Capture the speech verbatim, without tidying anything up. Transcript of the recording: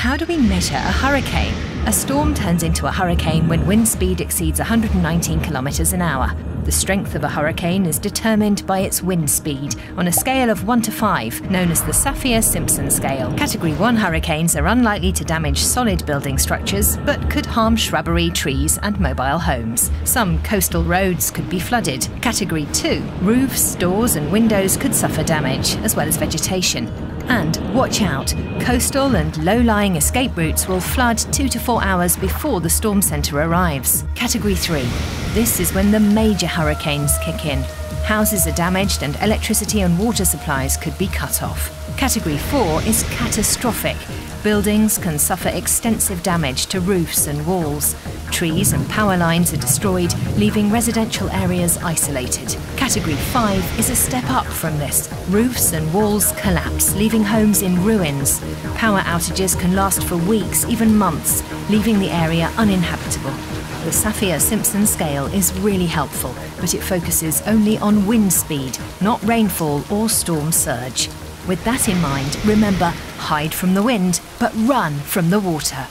How do we measure a hurricane? A storm turns into a hurricane when wind speed exceeds one hundred nineteen kilometers an hour. The strength of a hurricane is determined by its wind speed on a scale of one to five, known as the Saffir-Simpson scale. Category one hurricanes are unlikely to damage solid building structures, but could harm shrubbery, trees and mobile homes. Some coastal roads could be flooded. Category two, roofs, doors and windows could suffer damage, as well as vegetation. And watch out, coastal and low-lying escape routes will flood two to four hours before the storm centre arrives. Category three. This is when the major hurricanes kick in. Houses are damaged and electricity and water supplies could be cut off. Category four is catastrophic. Buildings can suffer extensive damage to roofs and walls. Trees and power lines are destroyed, leaving residential areas isolated. Category five is a step up from this. Roofs and walls collapse, leaving homes in ruins. Power outages can last for weeks, even months, leaving the area uninhabitable. The Saffir-Simpson scale is really helpful, but it focuses only on wind speed, not rainfall or storm surge. With that in mind, remember, hide from the wind, but run from the water.